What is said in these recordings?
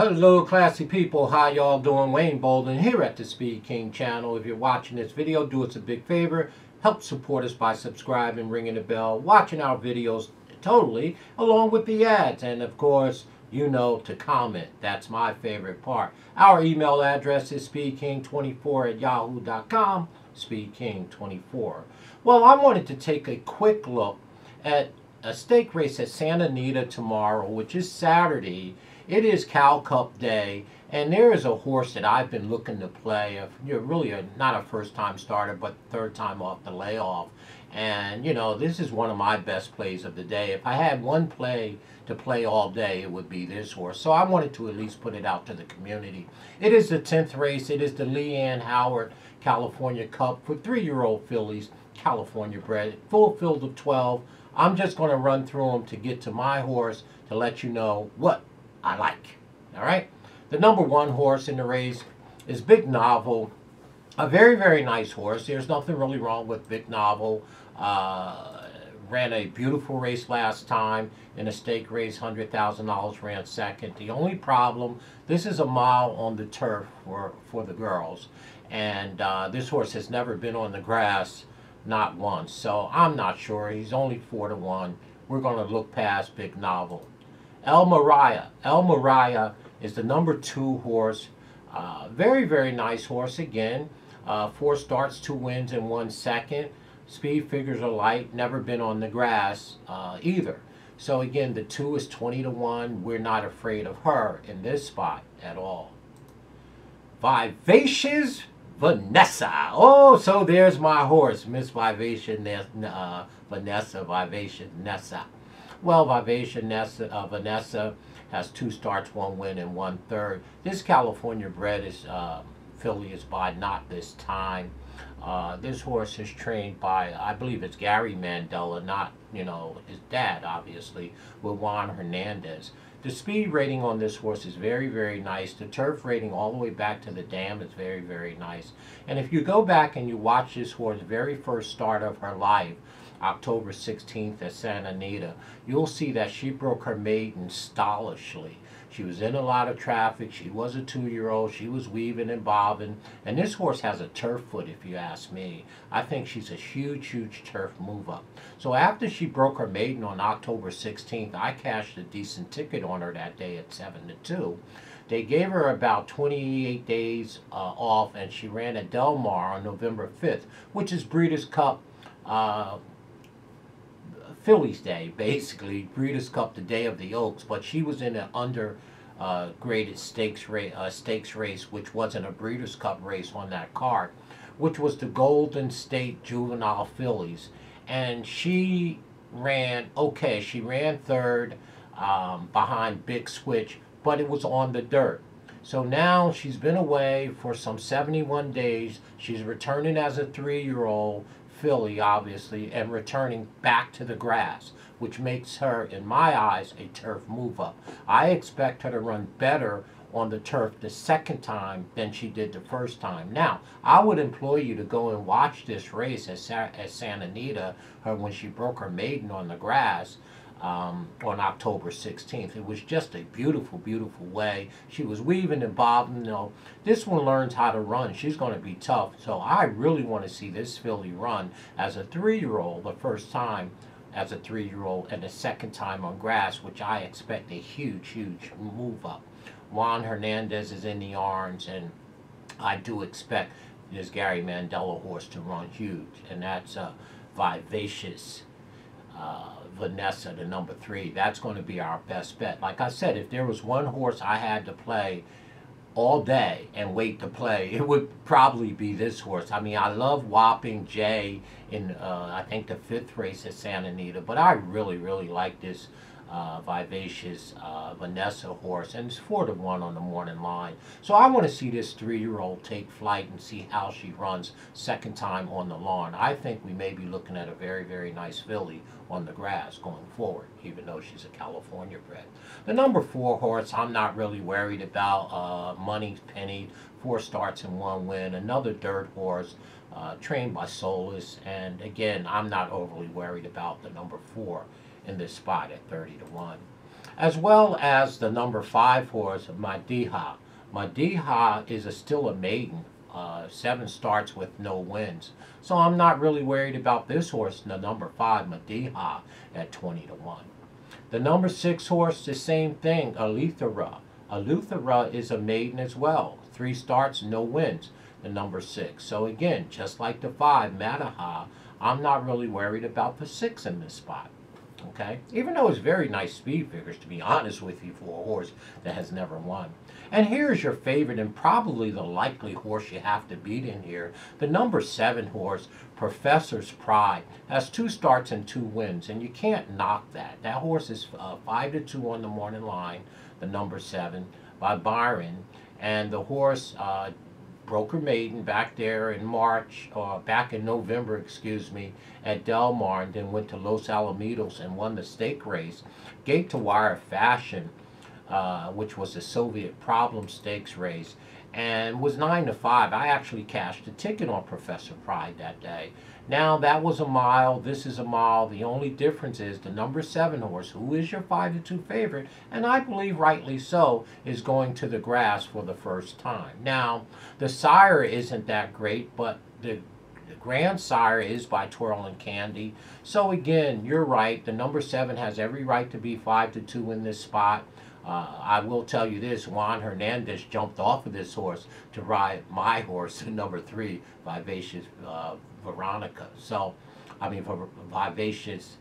Hello classy people, how y'all doing? Wayne Bolden here at the Speed King channel. If you're watching this video, do us a big favor. Help support us by subscribing, ringing the bell, watching our videos totally, along with the ads. And of course, you know, to comment. That's my favorite part. Our email address is speedking24@yahoo.com, speedking24. Well, I wanted to take a quick look at a stake race at Santa Anita tomorrow, which is Saturday. It is Cal Cup Day, and there is a horse that I've been looking to play. You're really not a first-time starter, but third time off the layoff. And, you know, this is one of my best plays of the day. If I had one play to play all day, it would be this horse. So I wanted to at least put it out to the community. It is the 10th race. It is the Leanne Howard California Cup for 3-year-old fillies, California bred, full field of 12. I'm just going to run through them to get to my horse to let you know what I like. All right, the #1 horse in the race is Big Novel, a very, very nice horse. There's nothing really wrong with Big Novel. Ran a beautiful race last time in a stake race, $100,000, ran second. The only problem, this is a mile on the turf for the girls, and this horse has never been on the grass, not once, so I'm not sure. He's only 4-1. We're going to look past Big Novel. El Mariah. El Mariah is the #2 horse. Very, very nice horse again. 4 starts, 2 wins, and 1 second. Speed figures are light. Never been on the grass either. So again, the 2 is 20-1. We're not afraid of her in this spot at all. Vivacious Vanessa. Oh, so there's my horse, Miss Vivacious Vanessa. Vivacious Vanessa. Well, Vivacious Vanessa has 2 starts, 1 win, and 1/3. This California bred is filly is by Not This Time. This horse is trained by, I believe it's Gary Mandela, not, you know, his dad, obviously, with Juan Hernandez. The speed rating on this horse is very, very nice. The turf rating all the way back to the dam is very, very nice. And if you go back and you watch this horse, very first start of her life, October 16th at Santa Anita, you'll see that she broke her maiden stylishly. She was in a lot of traffic. She was a 2-year-old. She was weaving and bobbing. And this horse has a turf foot, if you ask me. I think she's a huge, huge turf move-up. So after she broke her maiden on October 16th, I cashed a decent ticket on her that day at 7-2. They gave her about 28 days off, and she ran at Del Mar on November 5th, which is Breeders' Cup Fillies Day, basically. Breeders' Cup, the day of the Oaks, but she was in an undergraded stakes race, which wasn't a Breeders' Cup race on that card, which was the Golden State Juvenile Fillies, and she ran okay. She ran third behind Big Switch, but it was on the dirt. So now she's been away for some 71 days. She's returning as a 3-year-old filly, obviously, and returning back to the grass, which makes her, in my eyes, a turf move-up. I expect her to run better on the turf the second time than she did the first time. Now, I would implore you to go and watch this race at Santa Anita, when she broke her maiden on the grass on October 16th. It was just a beautiful, beautiful way. She was weaving and bobbing. You know, this one learns how to run. She's going to be tough. So I really want to see this filly run as a 3-year-old, the first time as a 3-year-old and the second time on grass, which I expect a huge, huge move up. Juan Hernandez is in the arms, and I do expect this Gary Mandela horse to run huge, and that's Vivacious Vanessa, the #3. That's going to be our best bet. Like I said, if there was one horse I had to play all day and wait to play, it would probably be this horse. I mean, I love Whopping Jay in, I think, the 5th race at Santa Anita, but I really like this Vivacious Vanessa horse, and it's 4-1 on the morning line. So I want to see this 3-year-old take flight and see how she runs second time on the lawn. I think we may be looking at a very, very nice filly on the grass going forward, even though she's a California bred. The #4 horse, I'm not really worried about. Money's Penny, 4 starts and 1 win, another dirt horse, trained by Solis, and again, I'm not overly worried about the #4 in this spot at 30-1. as well as the number 5 horse, Madiha. Madiha is still a maiden. 7 starts with no wins. So I'm not really worried about this horse, the number 5, Madiha, at 20-1. The number 6 horse, the same thing, Alithara. Alithara is a maiden as well. 3 starts, no wins, the number 6. So again, just like the 5, Madiha, I'm not really worried about the 6 in this spot. Okay, even though it's very nice speed figures, to be honest with you, for a horse that has never won. And here's your favorite and probably the likely horse you have to beat in here. The number 7 horse, Professor's Pride, has 2 starts and 2 wins, and you can't knock that. That horse is 5-2 on the morning line, the number 7, by Byron. And the horse broke her maiden back there in March, or back in November, excuse me, at Del Mar, and then went to Los Alamitos and won the stake race. Gate to wire fashion, which was the Soviet problem stakes race, and was 9-5. I actually cashed a ticket on Professor Pride that day. Now that was a mile, this is a mile. The only difference is the number 7 horse, who is your 5-2 favorite, and I believe rightly so, is going to the grass for the first time. Now the sire isn't that great, but the grandsire is by Twirling Candy. So again, you're right, the number 7 has every right to be 5-2 in this spot. I will tell you this, Juan Hernandez jumped off of this horse to ride my horse, number 3, Vivacious Veronica. So, I mean, Vivacious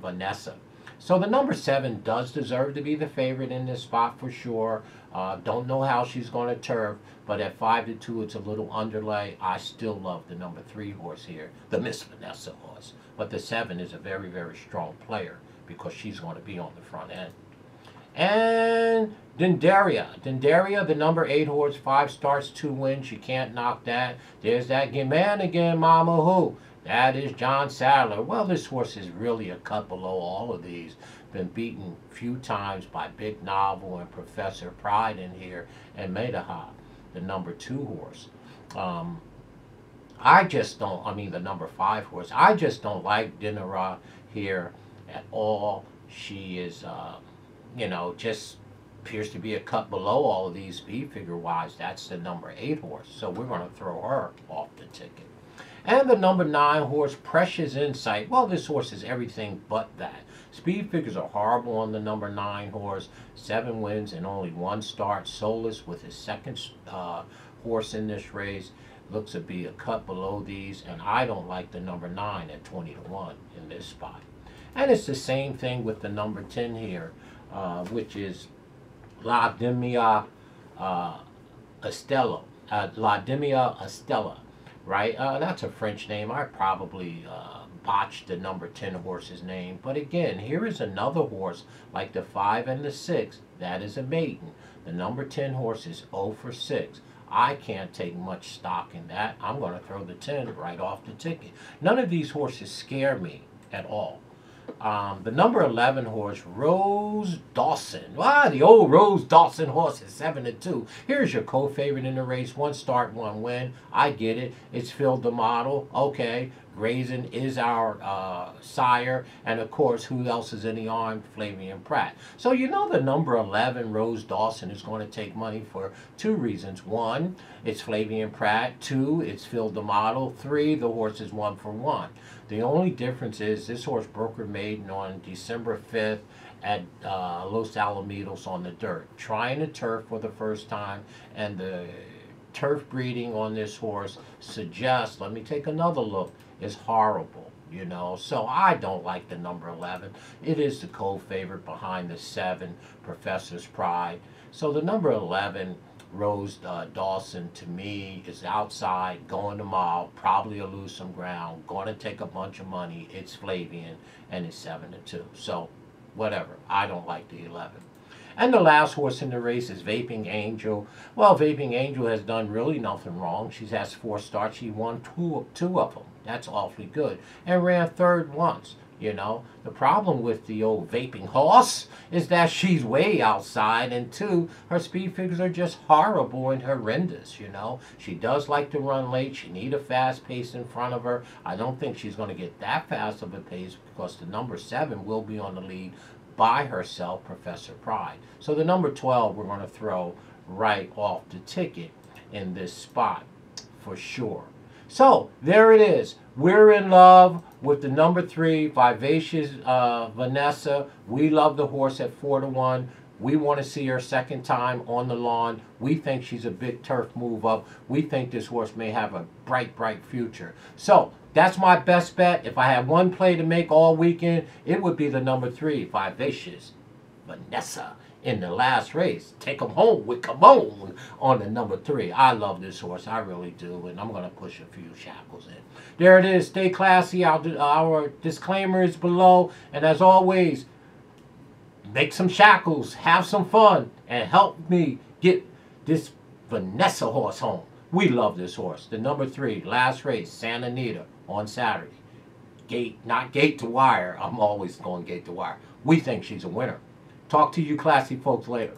Vanessa. So the number 7 does deserve to be the favorite in this spot for sure. Don't know how she's going to turf, but at 5-2, it's a little underlay. I still love the number 3 horse here, the Miss Vanessa horse. But the 7 is a very, very strong player because she's going to be on the front end. And Dendaria. Dendaria, the number 8 horse, 5 starts, 2 wins. You can't knock that. There's that man again, Mama Who. That is John Sadler. Well, this horse is really a cut below all of these. Been beaten a few times by Big Novel and Professor Pride in here. And Madiha, the number 2 horse. The number 5 horse. I just don't like Dinara here at all. She is... you know, just appears to be a cut below all of these B-figure-wise. That's the number 8 horse. So we're going to throw her off the ticket. And the number 9 horse, Precious Insight. Well, this horse is everything but that. Speed figures are horrible on the number 9 horse. 7 wins and only 1 start. Solis with his second horse in this race. Looks to be a cut below these. And I don't like the number 9 at 20-1 in this spot. And it's the same thing with the number 10 here. Which is La Demia Estella. La Demia Estella, right? That's a French name. I probably botched the number 10 horse's name. But again, here is another horse, like the 5 and the 6. That is a maiden. The number 10 horse is 0-6. I can't take much stock in that. I'm going to throw the 10 right off the ticket. None of these horses scare me at all. The number 11 horse, Rose Dawson. Ah, the old Rose Dawson horse is 7-2. Here's your co-favorite in the race. 1 start, 1 win. I get it. It's Phil D'Amato. Okay. Grazing is our sire. And, of course, who else is in the arm? Flavian Pratt. So, you know the number 11, Rose Dawson, is going to take money for 2 reasons. 1, it's Flavian Pratt. 2, it's Phil D'Amato. 3, the horse is 1-for-1. The only difference is this horse broke her maiden on December 5th at Los Alamitos on the dirt. Trying to turf for the first time, and the turf breeding on this horse suggests, let me take another look, is horrible, you know. So I don't like the number 11. It is the co-favorite behind the 7, Professor's Pride. So the number 11... Rose Dawson, to me, is outside, going the mile, probably will lose some ground, going to take a bunch of money. It's Flavian, and it's 7-2. So, whatever. I don't like the 11. And the last horse in the race is Vaping Angel. Well, Vaping Angel has done really nothing wrong. She has 4 starts. She won two of them. That's awfully good. And ran third once. You know, the problem with the old vaping horse is that she's way outside, and 2, her speed figures are just horrible and horrendous, you know. She does like to run late. She needs a fast pace in front of her. I don't think she's going to get that fast of a pace because the number 7 will be on the lead. by herself, Professor Pride. So the number 12 we're going to throw right off the ticket in this spot for sure. So there it is. We're in love with the number 3, Vivacious Vanessa. We love the horse at 4-1. We want to see her second time on the lawn. We think she's a big turf move up. We think this horse may have a bright, bright future. So that's my best bet. If I had one play to make all weekend, it would be the number 3, Vivacious Vanessa, in the last race. Take him home with Camone on the number 3. I love this horse. I really do. And I'm going to push a few shackles in. There it is. Stay classy. Our disclaimer is below. And as always, make some shackles, have some fun, and help me get this Vanessa horse home. We love this horse. The number 3, last race, Santa Anita on Saturday. Gate, not gate to wire. I'm always going gate to wire. We think she's a winner. Talk to you classy folks later.